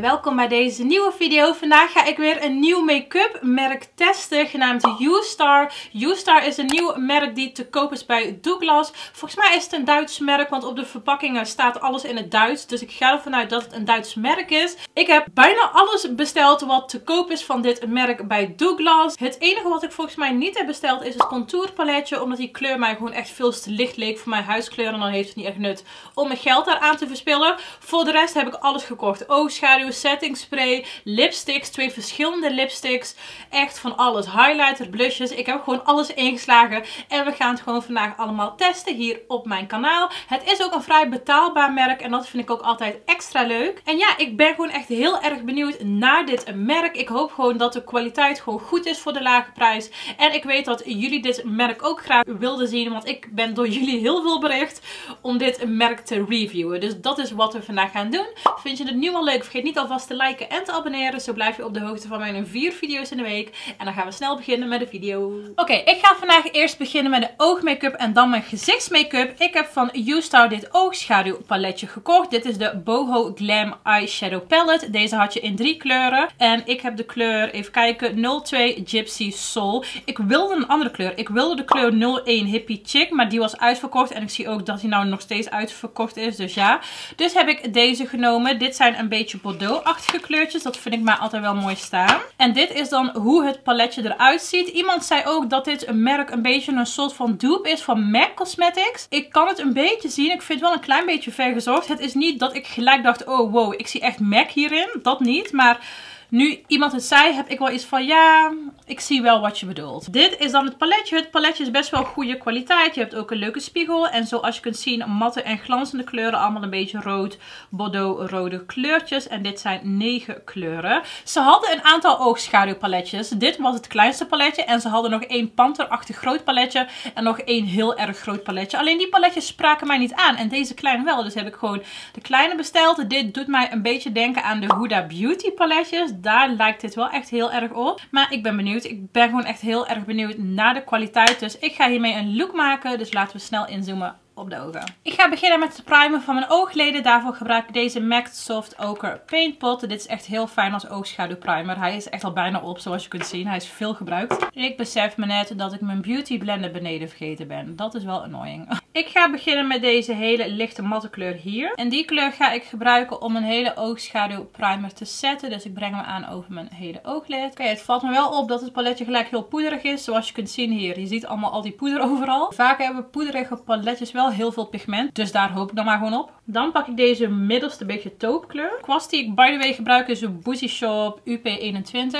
en welkom bij deze nieuwe video. Vandaag ga ik weer een nieuw make-up merk testen, genaamd Youstar. Youstar is een nieuw merk die te koop is bij Douglas. Volgens mij is het een Duits merk, want op de verpakkingen staat alles in het Duits. Dus ik ga ervan uit dat het een Duits merk is. Ik heb bijna alles besteld wat te koop is van dit merk bij Douglas. Het enige wat ik volgens mij niet heb besteld is het contourpaletje, omdat die kleur mij gewoon echt veel te licht leek voor mijn huidskleur. En dan heeft het niet echt nut om mijn geld daar aan te verspillen. Voor de rest heb ik alles gekocht. Oogschaduw, setting spray, lipsticks, 2 verschillende lipsticks. Echt van alles. Highlighter, blushes. Ik heb gewoon alles ingeslagen. En we gaan het gewoon vandaag allemaal testen hier op mijn kanaal. Het is ook een vrij betaalbaar merk. En dat vind ik ook altijd extra leuk. En ja, ik ben gewoon echt heel erg benieuwd naar dit merk. Ik hoop gewoon dat de kwaliteit gewoon goed is voor de lage prijs. En ik weet dat jullie dit merk ook graag wilden zien. Want ik ben door jullie heel veel bericht om dit merk te reviewen. Dus dat is wat we vandaag gaan doen. Vind je het nu al leuk? Vergeet niet alvast te liken en te abonneren. Zo blijf je op de hoogte van mijn 4 video's in de week. En dan gaan we snel beginnen met de video. Oké, ik ga vandaag eerst beginnen met de oogmake-up en dan mijn gezichtsmake-up. Ik heb van Youstar dit oogschaduwpaletje gekocht. Dit is de Boho Glam Eyeshadow Palette. Deze had je in 3 kleuren. En ik heb de kleur, even kijken, 02 Gypsy Soul. Ik wilde een andere kleur. Ik wilde de kleur 01 Hippie Chick, maar die was uitverkocht. En ik zie ook dat die nou nog steeds uitverkocht is. Dus ja. Dus heb ik deze genomen. Dit zijn een beetje bordeauxachtige kleurtjes. Dat vind ik maar altijd wel mooi staan. En dit is dan hoe het paletje eruit ziet. Iemand zei ook dat dit merk een beetje een soort van dupe is van MAC Cosmetics. Ik kan het een beetje zien. Ik vind het wel een klein beetje vergezocht. Het is niet dat ik gelijk dacht, oh wow, ik zie echt MAC hierin. Dat niet, maar nu iemand het zei, heb ik wel iets van, ja, ik zie wel wat je bedoelt. Dit is dan het paletje. Het paletje is best wel goede kwaliteit. Je hebt ook een leuke spiegel. En zoals je kunt zien, matte en glanzende kleuren. Allemaal een beetje rood, bordeaux, rode kleurtjes. En dit zijn 9 kleuren. Ze hadden een aantal oogschaduwpaletjes. Dit was het kleinste paletje. En ze hadden nog 1 panterachtig groot paletje. En nog 1 heel erg groot paletje. Alleen die paletjes spraken mij niet aan. En deze kleine wel. Dus heb ik gewoon de kleine besteld. Dit doet mij een beetje denken aan de Huda Beauty paletjes. Daar lijkt dit wel echt heel erg op. Maar ik ben benieuwd. Ik ben gewoon echt heel erg benieuwd naar de kwaliteit. Dus ik ga hiermee een look maken. Dus laten we snel inzoomen op de ogen. Ik ga beginnen met het primen van mijn oogleden. Daarvoor gebruik ik deze MAC Soft Ochre Paint Pot. Dit is echt heel fijn als oogschaduwprimer. Hij is echt al bijna op, zoals je kunt zien. Hij is veel gebruikt. Ik besef me net dat ik mijn beauty blender beneden vergeten ben. Dat is wel annoying. Ik ga beginnen met deze hele lichte matte kleur hier. En die kleur ga ik gebruiken om een hele oogschaduwprimer te zetten. Dus ik breng hem aan over mijn hele ooglid. Oké, het valt me wel op dat het paletje gelijk heel poederig is. Zoals je kunt zien hier. Je ziet allemaal al die poeder overal. Vaak hebben poederige paletjes wel heel veel pigment. Dus daar hoop ik dan maar gewoon op. Dan pak ik deze middelste beetje taupkleur. De kwast die ik by the way gebruik is een Boozyshop UP21.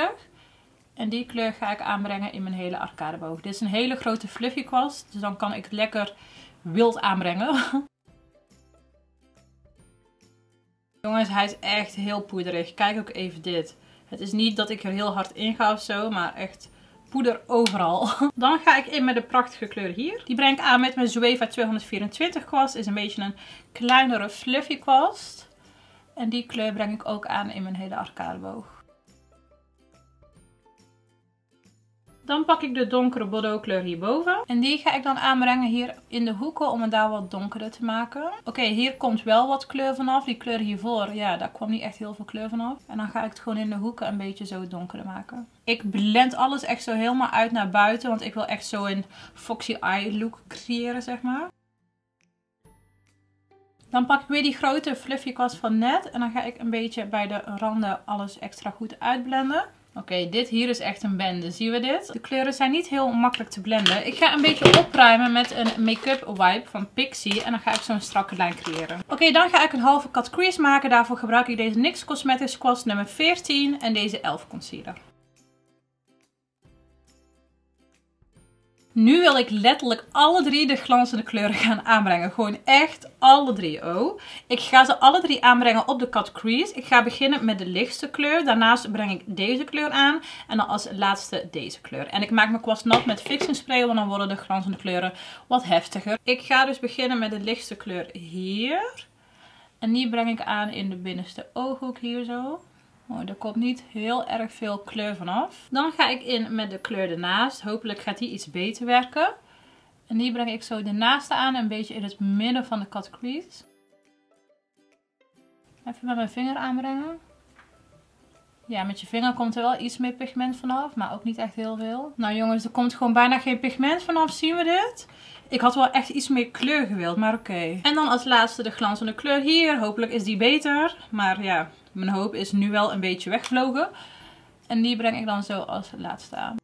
En die kleur ga ik aanbrengen in mijn hele arcadeboog. Dit is een hele grote fluffy kwast. Dus dan kan ik het lekker wild aanbrengen. Jongens, hij is echt heel poederig. Kijk ook even dit. Het is niet dat ik er heel hard in ga of zo, maar echt poeder overal. Dan ga ik in met de prachtige kleur hier. Die breng ik aan met mijn Zoeva 224 kwast. Is een beetje een kleinere fluffy kwast. En die kleur breng ik ook aan in mijn hele arcadeboog. Dan pak ik de donkere bordeaux kleur hierboven. En die ga ik dan aanbrengen hier in de hoeken om het daar wat donkerder te maken. Oké, hier komt wel wat kleur vanaf. Die kleur hiervoor, ja, daar kwam niet echt heel veel kleur vanaf. En dan ga ik het gewoon in de hoeken een beetje zo donkerder maken. Ik blend alles echt zo helemaal uit naar buiten. Want ik wil echt zo een foxy eye look creëren, zeg maar. Dan pak ik weer die grote fluffy kwast van net. En dan ga ik een beetje bij de randen alles extra goed uitblenden. Oké, dit hier is echt een bende. Zien we dit? De kleuren zijn niet heel makkelijk te blenden. Ik ga een beetje opruimen met een make-up wipe van Pixie. En dan ga ik zo'n strakke lijn creëren. Oké, dan ga ik een halve cut crease maken. Daarvoor gebruik ik deze NYX Cosmetics kwast nummer 14 en deze 11 concealer. Nu wil ik letterlijk alle 3 de glanzende kleuren gaan aanbrengen. Gewoon echt alle 3. Oh. Ik ga ze alle 3 aanbrengen op de cut crease. Ik ga beginnen met de lichtste kleur. Daarnaast breng ik deze kleur aan. En dan als laatste deze kleur. En ik maak mijn kwast nat met fixing spray. Want dan worden de glanzende kleuren wat heftiger. Ik ga dus beginnen met de lichtste kleur hier. En die breng ik aan in de binnenste ooghoek hier zo. Oh, er komt niet heel erg veel kleur vanaf. Dan ga ik in met de kleur ernaast. Hopelijk gaat die iets beter werken. En die breng ik zo ernaast aan. Een beetje in het midden van de cut crease. Even met mijn vinger aanbrengen. Ja, met je vinger komt er wel iets meer pigment vanaf, maar ook niet echt heel veel. Nou jongens, er komt gewoon bijna geen pigment vanaf, zien we dit? Ik had wel echt iets meer kleur gewild, maar oké. En dan als laatste de glanzende kleur hier. Hopelijk is die beter, maar ja, mijn hoop is nu wel een beetje weggevlogen. En die breng ik dan zo als laatste aan.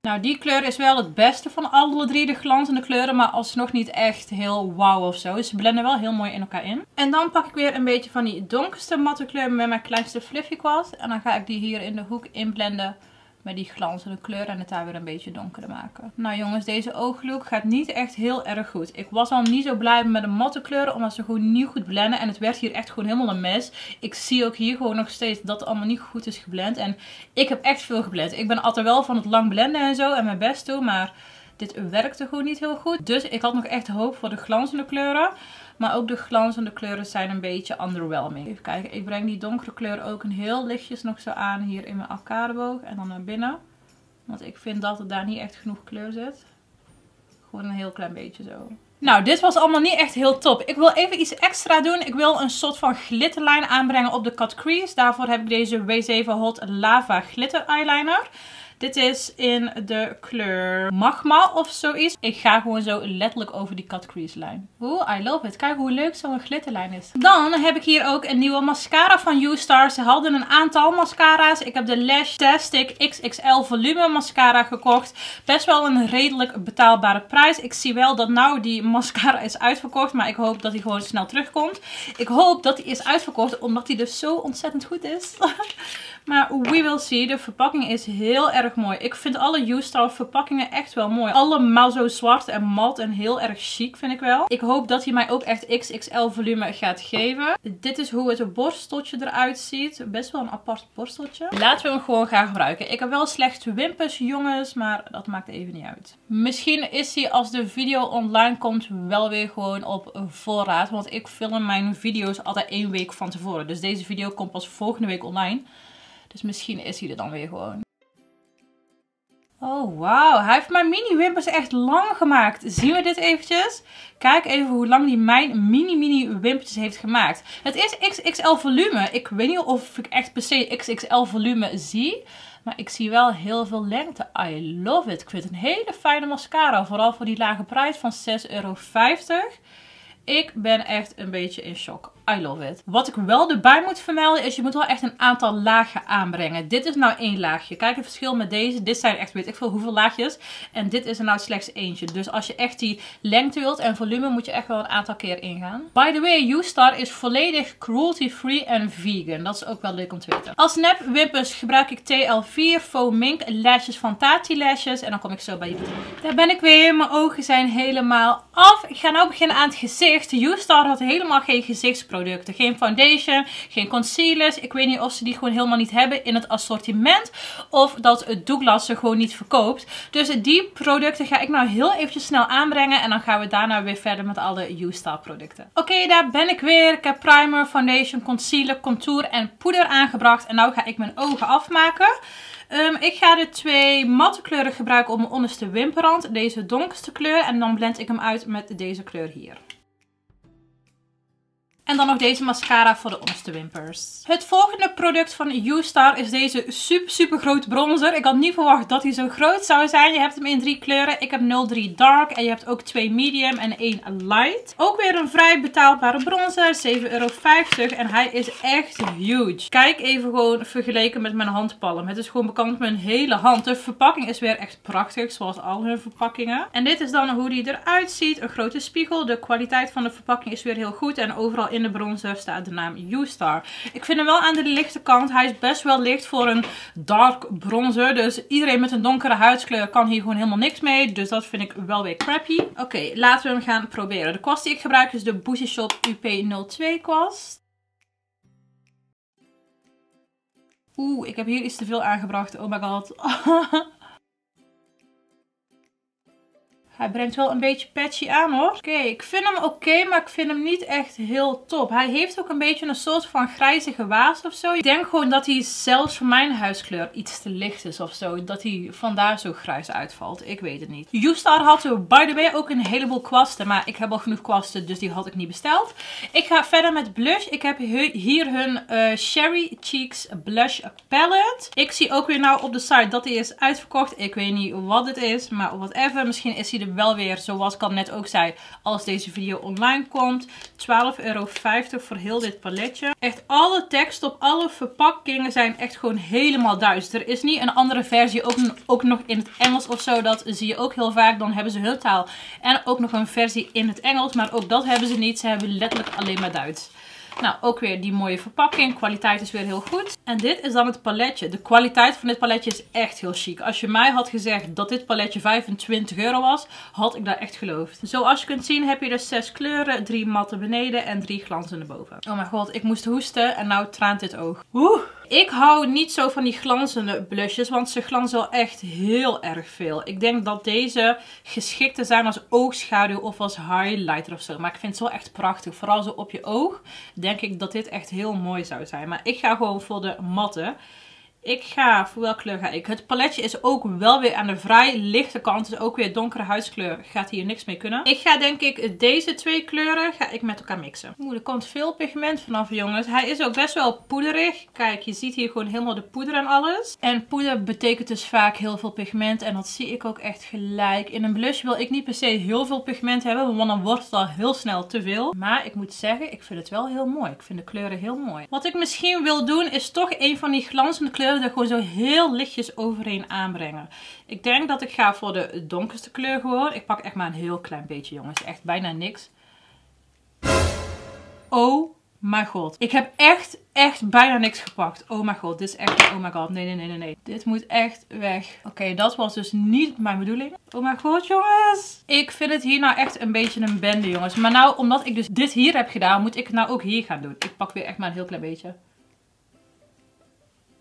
Nou, die kleur is wel het beste van alle drie de glanzende kleuren, maar alsnog niet echt heel wauw of zo. Dus ze blenden wel heel mooi in elkaar in. En dan pak ik weer een beetje van die donkerste matte kleur met mijn kleinste fluffy kwast. En dan ga ik die hier in de hoek inblenden met die glanzende kleur en het daar weer een beetje donkerder maken. Nou jongens, deze ooglook gaat niet echt heel erg goed. Ik was al niet zo blij met de matte kleuren, omdat ze gewoon niet goed blenden. En het werd hier echt gewoon helemaal een mes. Ik zie ook hier gewoon nog steeds dat het allemaal niet goed is geblend. En ik heb echt veel geblend. Ik ben altijd wel van het lang blenden en zo en mijn best doen, maar dit werkte gewoon niet heel goed. Dus ik had nog echt hoop voor de glanzende kleuren. Maar ook de glanzende kleuren zijn een beetje underwhelming. Even kijken, ik breng die donkere kleur ook een heel lichtjes nog zo aan hier in mijn arcadeboog. En dan naar binnen. Want ik vind dat er daar niet echt genoeg kleur zit. Gewoon een heel klein beetje zo. Nou, dit was allemaal niet echt heel top. Ik wil even iets extra doen. Ik wil een soort van glitterlijn aanbrengen op de cut crease. Daarvoor heb ik deze W7 Hot Lava Glitter Eyeliner. Dit is in de kleur Magma of zoiets. Ik ga gewoon zo letterlijk over die cut crease lijn. Oeh, I love it. Kijk hoe leuk zo'n glitterlijn is. Dan heb ik hier ook een nieuwe mascara van Youstar. Ze hadden een aantal mascara's. Ik heb de Lash Tastic XXL Volume Mascara gekocht. Best wel een redelijk betaalbare prijs. Ik zie wel dat nou die mascara is uitverkocht. Maar ik hoop dat die gewoon snel terugkomt. Ik hoop dat die is uitverkocht omdat die dus zo ontzettend goed is. Maar we will see. De verpakking is heel erg mooi. Ik vind alle Youstar verpakkingen echt wel mooi. Allemaal zo zwart en mat en heel erg chic vind ik wel. Ik hoop dat hij mij ook echt XXL volume gaat geven. Dit is hoe het borsteltje eruit ziet. Best wel een apart borsteltje. Laten we hem gewoon gaan gebruiken. Ik heb wel slecht wimpers jongens, maar dat maakt even niet uit. Misschien is hij als de video online komt wel weer gewoon op voorraad. Want ik film mijn video's altijd 1 week van tevoren. Dus deze video komt pas volgende week online. Dus misschien is hij er dan weer gewoon. Oh wauw, hij heeft mijn mini wimpers echt lang gemaakt. Zien we dit eventjes? Kijk even hoe lang hij mijn mini wimpertjes heeft gemaakt. Het is XXL volume. Ik weet niet of ik echt per se XXL volume zie. Maar ik zie wel heel veel lengte. I love it. Ik vind het een hele fijne mascara. Vooral voor die lage prijs van €6,50. Ik ben echt een beetje in shock. I love it. Wat ik wel erbij moet vermelden is, je moet wel echt een aantal lagen aanbrengen. Dit is nou 1 laagje. Kijk het verschil met deze. Dit zijn echt weet ik veel hoeveel laagjes. En dit is er nou slechts eentje. Dus als je echt die lengte wilt en volume moet je echt wel een aantal keer ingaan. By the way, Youstar is volledig cruelty free en vegan. Dat is ook wel leuk om te weten. Als nep wimpers gebruik ik TL4 Faux Mink Lashes Fantati Lashes. En dan kom ik zo bij jullie terug. Daar ben ik weer. Mijn ogen zijn helemaal af. Ik ga nou beginnen aan het gezicht. Youstar had helemaal geen gezichtsproducten. Geen foundation, geen concealers. Ik weet niet of ze die gewoon helemaal niet hebben in het assortiment. Of dat Douglas ze gewoon niet verkoopt. Dus die producten ga ik nou heel eventjes snel aanbrengen. En dan gaan we daarna weer verder met alle Youstar producten. Oké, daar ben ik weer. Ik heb primer, foundation, concealer, contour en poeder aangebracht. En nou ga ik mijn ogen afmaken. Ik ga de 2 matte kleuren gebruiken op mijn onderste wimperrand. Deze donkerste kleur. En dan blend ik hem uit met deze kleur hier. En dan nog deze mascara voor de onderste wimpers. Het volgende product van Youstar is deze super groot bronzer. Ik had niet verwacht dat hij zo groot zou zijn. Je hebt hem in 3 kleuren. Ik heb 03 dark en je hebt ook 2 medium en 1 light. Ook weer een vrij betaalbare bronzer. €7,50 en hij is echt huge. Kijk even gewoon vergeleken met mijn handpalm. Het is gewoon bekend mijn hele hand. De verpakking is weer echt prachtig zoals al hun verpakkingen. En dit is dan hoe die eruit ziet. Een grote spiegel. De kwaliteit van de verpakking is weer heel goed en overal in de bronzer staat de naam Youstar. Ik vind hem wel aan de lichte kant. Hij is best wel licht voor een dark bronzer. Dus iedereen met een donkere huidskleur kan hier gewoon helemaal niks mee. Dus dat vind ik wel weer crappy. Oké, laten we hem gaan proberen. De kwast die ik gebruik is de Boozyshop UP02 kwast. Oeh, ik heb hier iets te veel aangebracht. Oh my god. Hij brengt wel een beetje patchy aan hoor. Oké, ik vind hem oké, maar ik vind hem niet echt heel top. Hij heeft ook een beetje een soort van grijzige waas of zo. Ik denk gewoon dat hij zelfs voor mijn huidskleur iets te licht is of zo. Dat hij vandaar zo grijs uitvalt. Ik weet het niet. Youstar had by the way ook een heleboel kwasten. Maar ik heb al genoeg kwasten, dus die had ik niet besteld. Ik ga verder met blush. Ik heb hier hun Cherry Cheeks Blush Palette. Ik zie ook weer nou op de site dat die is uitverkocht. Ik weet niet wat het is, maar whatever. Misschien is hij er wel weer, zoals ik al net ook zei, als deze video online komt. €12,50 voor heel dit paletje. Echt alle tekst op alle verpakkingen zijn echt gewoon helemaal duister. Er is niet een andere versie, ook nog in het Engels of zo. Dat zie je ook heel vaak. Dan hebben ze hun taal en ook nog een versie in het Engels. Maar ook dat hebben ze niet. Ze hebben letterlijk alleen maar Duits. Nou, ook weer die mooie verpakking. Kwaliteit is weer heel goed. En dit is dan het paletje. De kwaliteit van dit paletje is echt heel chic. Als je mij had gezegd dat dit paletje €25 was, had ik daar echt geloofd. Zoals je kunt zien heb je dus 6 kleuren. 3 matte beneden en 3 glanzende boven. Oh mijn god, ik moest hoesten en nou traant dit oog. Oeh. Ik hou niet zo van die glanzende blushes, want ze glanzen wel echt heel erg veel. Ik denk dat deze geschikte zijn als oogschaduw of als highlighter of zo. Maar ik vind ze wel echt prachtig. Vooral zo op je oog denk ik dat dit echt heel mooi zou zijn. Maar ik ga gewoon voor de matte. Voor welke kleur ga ik? Het paletje is ook wel weer aan de vrij lichte kant. Dus ook weer donkere huidskleur. Gaat hier niks mee kunnen. Ik ga denk ik deze twee kleuren met elkaar mixen. Oeh, er komt veel pigment vanaf jongens. Hij is ook best wel poederig. Kijk, je ziet hier gewoon helemaal de poeder en alles. En poeder betekent dus vaak heel veel pigment. En dat zie ik ook echt gelijk. In een blush wil ik niet per se heel veel pigment hebben. Want dan wordt het al heel snel te veel. Maar ik moet zeggen, ik vind het wel heel mooi. Ik vind de kleuren heel mooi. Wat ik misschien wil doen is toch een van die glanzende kleuren er gewoon zo heel lichtjes overheen aanbrengen. Ik denk dat ik ga voor de donkerste kleur gewoon. Ik pak echt maar een heel klein beetje jongens. Echt bijna niks. Oh mijn god. Ik heb echt bijna niks gepakt. Oh mijn god. Dit is echt oh mijn god. Nee, nee, nee, nee, nee. Dit moet echt weg. Oké, dat was dus niet mijn bedoeling. Oh mijn god jongens. Ik vind het hier nou echt een beetje een bende jongens. Maar nou omdat ik dus dit hier heb gedaan, moet ik het nou ook hier gaan doen. Ik pak weer echt maar een heel klein beetje.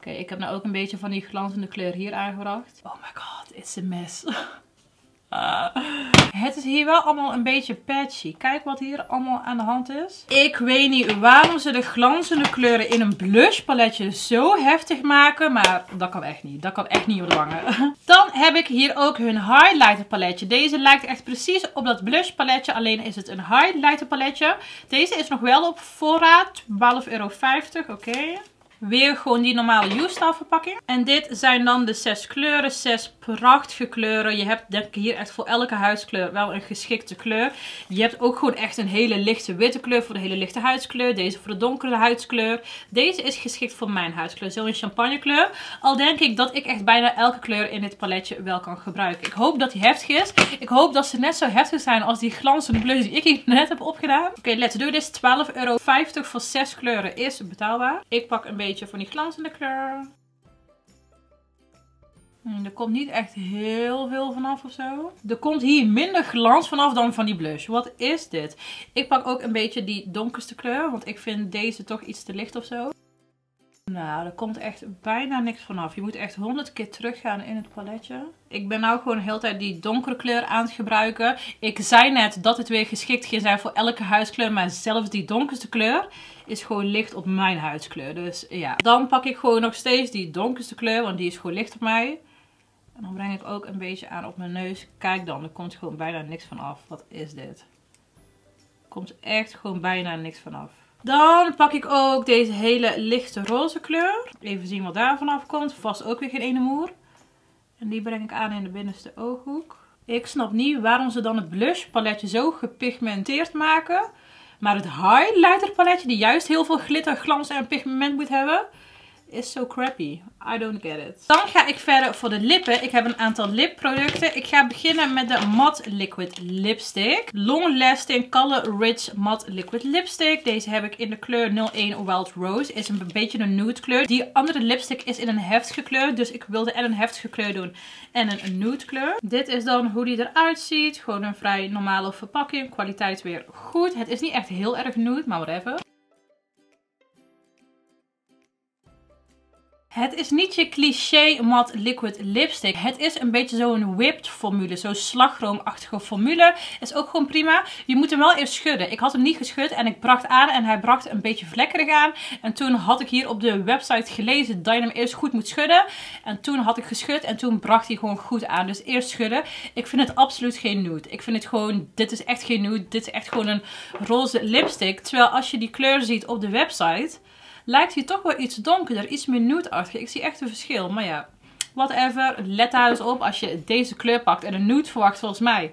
Oké, ik heb nou ook een beetje van die glanzende kleur hier aangebracht. Oh my god, it's a mess. Het is hier wel allemaal een beetje patchy. Kijk wat hier allemaal aan de hand is. Ik weet niet waarom ze de glanzende kleuren in een blush paletje zo heftig maken. Maar dat kan echt niet. Dat kan echt niet op de wangen. Dan heb ik hier ook hun highlighter paletje. Deze lijkt echt precies op dat blush paletje. Alleen is het een highlighter paletje. Deze is nog wel op voorraad. €12,50. Oké. Weer gewoon die normale Youstar verpakking. En dit zijn dan de 6 kleuren. 6 prachtige kleuren. Je hebt denk ik hier echt voor elke huidskleur wel een geschikte kleur. Je hebt ook gewoon echt een hele lichte witte kleur voor de hele lichte huidskleur. Deze voor de donkere huidskleur. Deze is geschikt voor mijn huidskleur. Zo'n champagnekleur. Al denk ik dat ik echt bijna elke kleur in dit paletje wel kan gebruiken. Ik hoop dat die heftig is. Ik hoop dat ze net zo heftig zijn als die glanzende blush die ik hier net heb opgedaan. Oké, let's do this. €12,50 voor 6 kleuren is betaalbaar. Ik pak een beetje van die glanzende kleur. Er komt niet echt heel veel vanaf of zo. Er komt hier minder glans vanaf dan van die blush. Wat is dit? Ik pak ook een beetje die donkerste kleur. Want ik vind deze toch iets te licht of zo. Nou, er komt echt bijna niks vanaf. Je moet echt 100 keer teruggaan in het paletje. Ik ben nou gewoon de hele tijd die donkere kleur aan het gebruiken. Ik zei net dat het weer geschikt ging zijn voor elke huidskleur. Maar zelfs die donkerste kleur is gewoon licht op mijn huidskleur. Dus ja, dan pak ik gewoon nog steeds die donkerste kleur. Want die is gewoon licht op mij. En dan breng ik ook een beetje aan op mijn neus. Kijk dan, er komt gewoon bijna niks vanaf. Wat is dit? Er komt echt gewoon bijna niks vanaf. Dan pak ik ook deze hele lichte roze kleur. Even zien wat daar vanaf komt. Vast ook weer geen ene moer. En die breng ik aan in de binnenste ooghoek. Ik snap niet waarom ze dan het blush paletje zo gepigmenteerd maken. Maar het highlighter paletje, die juist heel veel glitter, glans en pigment moet hebben, is zo crappy. I don't get it. Dan ga ik verder voor de lippen. Ik heb een aantal lipproducten. Ik ga beginnen met de Matte Liquid Lipstick. Long Lasting Color Rich Matte Liquid Lipstick. Deze heb ik in de kleur 01 Wild Rose. Is een beetje een nude kleur. Die andere lipstick is in een heftige kleur. Dus ik wilde en een heftige kleur doen en een nude kleur. Dit is dan hoe die eruit ziet. Gewoon een vrij normale verpakking. Kwaliteit weer goed. Het is niet echt heel erg nude, maar whatever. Het is niet je cliché mat liquid lipstick. Het is een beetje zo'n whipped formule. Zo'n slagroomachtige formule. Is ook gewoon prima. Je moet hem wel even schudden. Ik had hem niet geschud en ik bracht aan en hij bracht een beetje vlekkerig aan. En toen had ik hier op de website gelezen dat je hem eerst goed moet schudden. En toen had ik geschud en toen bracht hij gewoon goed aan. Dus eerst schudden. Ik vind het absoluut geen nude. Ik vind het gewoon, dit is echt geen nude. Dit is echt gewoon een roze lipstick. Terwijl als je die kleur ziet op de website... lijkt hij toch wel iets donkerder, iets meer nude-achtig. Ik zie echt een verschil, maar ja, whatever. Let daar eens op als je deze kleur pakt en een nude verwacht, volgens mij.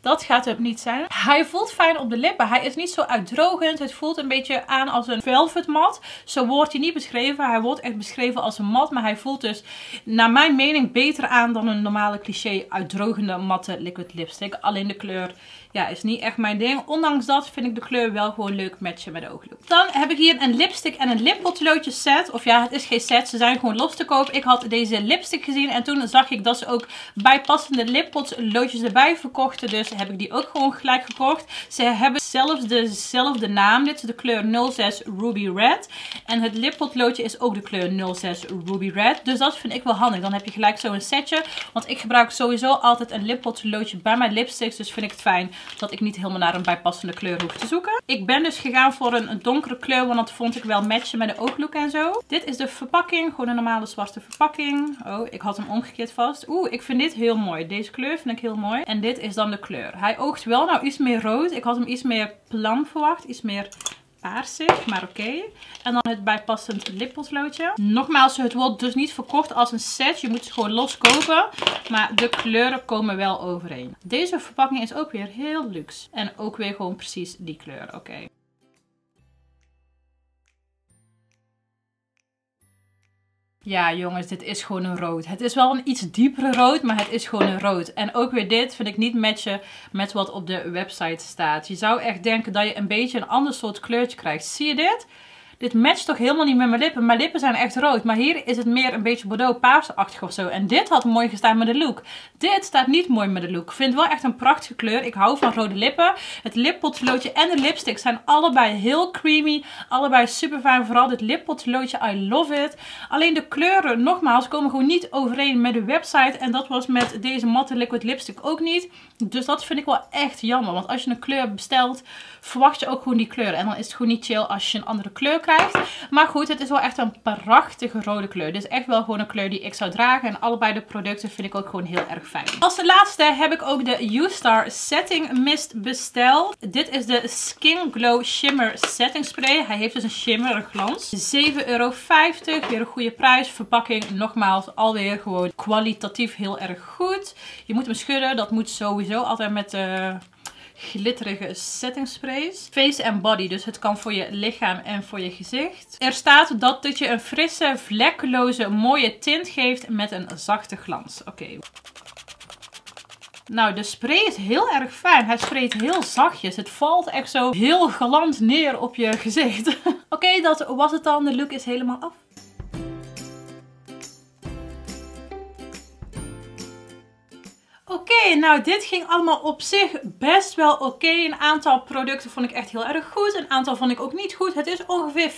Dat gaat het niet zijn. Hij voelt fijn op de lippen. Hij is niet zo uitdrogend. Het voelt een beetje aan als een velvet mat. Zo wordt hij niet beschreven. Hij wordt echt beschreven als een mat. Maar hij voelt dus naar mijn mening beter aan dan een normale cliché uitdrogende matte liquid lipstick. Alleen de kleur, ja, is niet echt mijn ding. Ondanks dat vind ik de kleur wel gewoon leuk matchen met de ooglook. Dan heb ik hier een lipstick en een lippotloodje set. Of ja, het is geen set. Ze zijn gewoon los te koop. Ik had deze lipstick gezien. En toen zag ik dat ze ook bijpassende lippotloodjes erbij verkochten. Dus heb ik die ook gewoon gelijk gekocht. Ze hebben zelfs dezelfde naam. Dit is de kleur 06 Ruby Red. En het lippotloodje is ook de kleur 06 Ruby Red. Dus dat vind ik wel handig. Dan heb je gelijk zo'n setje. Want ik gebruik sowieso altijd een lippotloodje bij mijn lipsticks. Dus vind ik het fijn dat ik niet helemaal naar een bijpassende kleur hoef te zoeken. Ik ben dus gegaan voor een donkere kleur. Want dat vond ik wel matchen met de ooglook en zo. Dit is de verpakking. Gewoon een normale zwarte verpakking. Oh, ik had hem omgekeerd vast. Oeh, ik vind dit heel mooi. Deze kleur vind ik heel mooi. En dit is dan de kleur. Hij oogt wel nou iets meer rood. Ik had hem iets meer plan verwacht. Iets meer... paarsig, maar oké. En dan het bijpassend lippotloodje. Nogmaals, het wordt dus niet verkocht als een set. Je moet het gewoon los kopen. Maar de kleuren komen wel overeen. Deze verpakking is ook weer heel luxe. En ook weer gewoon precies die kleur. Oké. Ja jongens, dit is gewoon een rood. Het is wel een iets diepere rood, maar het is gewoon een rood. En ook weer dit vind ik niet matchen met wat op de website staat. Je zou echt denken dat je een beetje een ander soort kleurtje krijgt. Zie je dit? Dit matcht toch helemaal niet met mijn lippen. Mijn lippen zijn echt rood. Maar hier is het meer een beetje bordeaux-paarsachtig of zo. En dit had mooi gestaan met de look. Dit staat niet mooi met de look. Ik vind het wel echt een prachtige kleur. Ik hou van rode lippen. Het lippotloodje en de lipstick zijn allebei heel creamy. Allebei super fijn. Vooral dit lippotloodje. I love it. Alleen de kleuren, nogmaals, komen gewoon niet overeen met de website. En dat was met deze matte liquid lipstick ook niet. Dus dat vind ik wel echt jammer. Want als je een kleur bestelt, verwacht je ook gewoon die kleur. En dan is het gewoon niet chill als je een andere kleur krijgt. Maar goed, het is wel echt een prachtige rode kleur. Dit is echt wel gewoon een kleur die ik zou dragen. En allebei de producten vind ik ook gewoon heel erg fijn. Als de laatste heb ik ook de Youstar Setting Mist besteld. Dit is de Skin Glow Shimmer Setting Spray. Hij heeft dus een shimmerig glans. €7,50. Weer een goede prijs. Verpakking nogmaals alweer gewoon kwalitatief heel erg goed. Je moet hem schudden. Dat moet sowieso altijd met... glitterige setting sprays. Face en body, dus het kan voor je lichaam en voor je gezicht. Er staat dat dit je een frisse, vlekkeloze, mooie tint geeft met een zachte glans. Oké. Nou, de spray is heel erg fijn. Hij sprayt heel zachtjes. Het valt echt zo heel galant neer op je gezicht. Oké, dat was het dan. De look is helemaal af. Oké, nou dit ging allemaal op zich best wel oké. Een aantal producten vond ik echt heel erg goed. Een aantal vond ik ook niet goed. Het is ongeveer 50-50.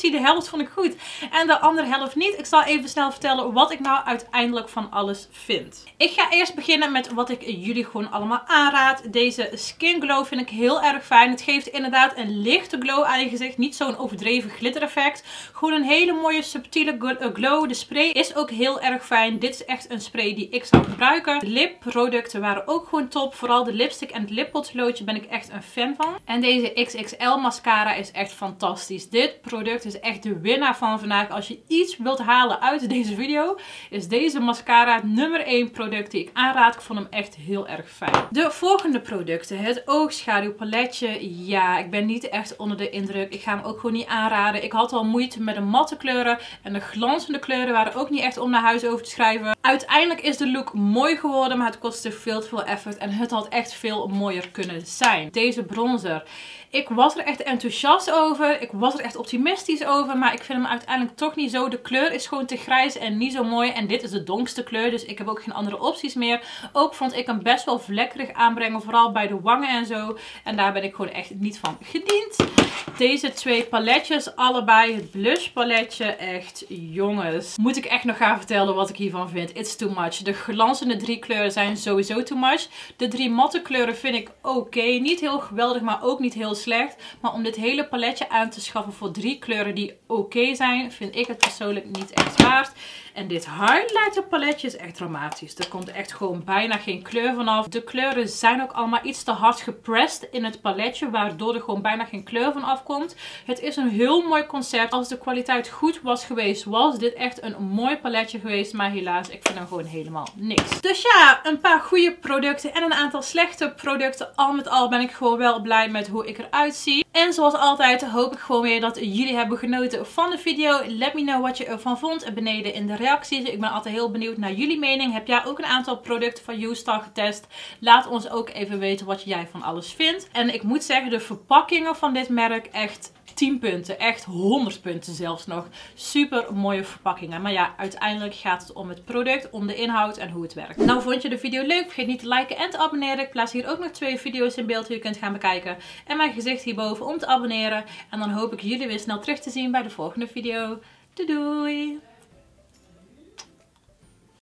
De helft vond ik goed en de andere helft niet. Ik zal even snel vertellen wat ik nou uiteindelijk van alles vind. Ik ga eerst beginnen met wat ik jullie gewoon allemaal aanraad. Deze Skin Glow vind ik heel erg fijn. Het geeft inderdaad een lichte glow aan je gezicht. Niet zo'n overdreven glitter effect. Gewoon een hele mooie subtiele glow. De spray is ook heel erg fijn. Dit is echt een spray die ik zou gebruiken. Lipproducten waren ook gewoon top. Vooral de lipstick en het lippotloodje ben ik echt een fan van. En deze XXL mascara is echt fantastisch. Dit product is echt de winnaar van vandaag. Als je iets wilt halen uit deze video, is deze mascara het nummer 1 product die ik aanraad. Ik vond hem echt heel erg fijn. De volgende producten. Het oogschaduwpaletje. Ja, ik ben niet echt onder de indruk. Ik ga hem ook gewoon niet aanraden. Ik had al moeite met de matte kleuren. En de glanzende kleuren waren ook niet echt om naar huis over te schrijven. Uiteindelijk is de look mooi geworden, maar het kostte veel te veel effort en het had echt veel mooier kunnen zijn. Deze bronzer. Ik was er echt enthousiast over. Ik was er echt optimistisch over. Maar ik vind hem uiteindelijk toch niet zo. De kleur is gewoon te grijs en niet zo mooi. En dit is de donkste kleur. Dus ik heb ook geen andere opties meer. Ook vond ik hem best wel vlekkerig aanbrengen. Vooral bij de wangen en zo. En daar ben ik gewoon echt niet van gediend. Deze twee paletjes. Allebei het blush paletje. Echt jongens. Moet ik echt nog gaan vertellen wat ik hiervan vind. It's too much. De glanzende drie kleuren zijn sowieso too much. De drie matte kleuren vind ik oké. Niet heel geweldig, maar ook niet heel slecht. Maar om dit hele paletje aan te schaffen voor drie kleuren die oké zijn, vind ik het persoonlijk niet echt waard. En dit highlighter paletje is echt dramatisch. Er komt echt gewoon bijna geen kleur vanaf. De kleuren zijn ook allemaal iets te hard geprest in het paletje, waardoor er gewoon bijna geen kleur vanaf komt. Het is een heel mooi concept. Als de kwaliteit goed was geweest, was dit echt een mooi paletje geweest. Maar helaas, ik vind hem gewoon helemaal niks. Dus ja, een paar goede producten en een aantal slechte producten. Al met al ben ik gewoon wel blij met hoe ik eruit zie. En zoals altijd hoop ik gewoon weer dat jullie hebben genoten van de video. Let me know wat je ervan vond beneden in de reacties. Ik ben altijd heel benieuwd naar jullie mening. Heb jij ook een aantal producten van Youstar getest? Laat ons ook even weten wat jij van alles vindt. En ik moet zeggen, de verpakkingen van dit merk echt 10 punten. Echt 100 punten zelfs nog. Super mooie verpakkingen. Maar ja, uiteindelijk gaat het om het product, om de inhoud en hoe het werkt. Nou, vond je de video leuk? Vergeet niet te liken en te abonneren. Ik plaats hier ook nog 2 video's in beeld die je kunt gaan bekijken. En mijn gezicht hierboven om te abonneren. En dan hoop ik jullie weer snel terug te zien bij de volgende video. Doei doei!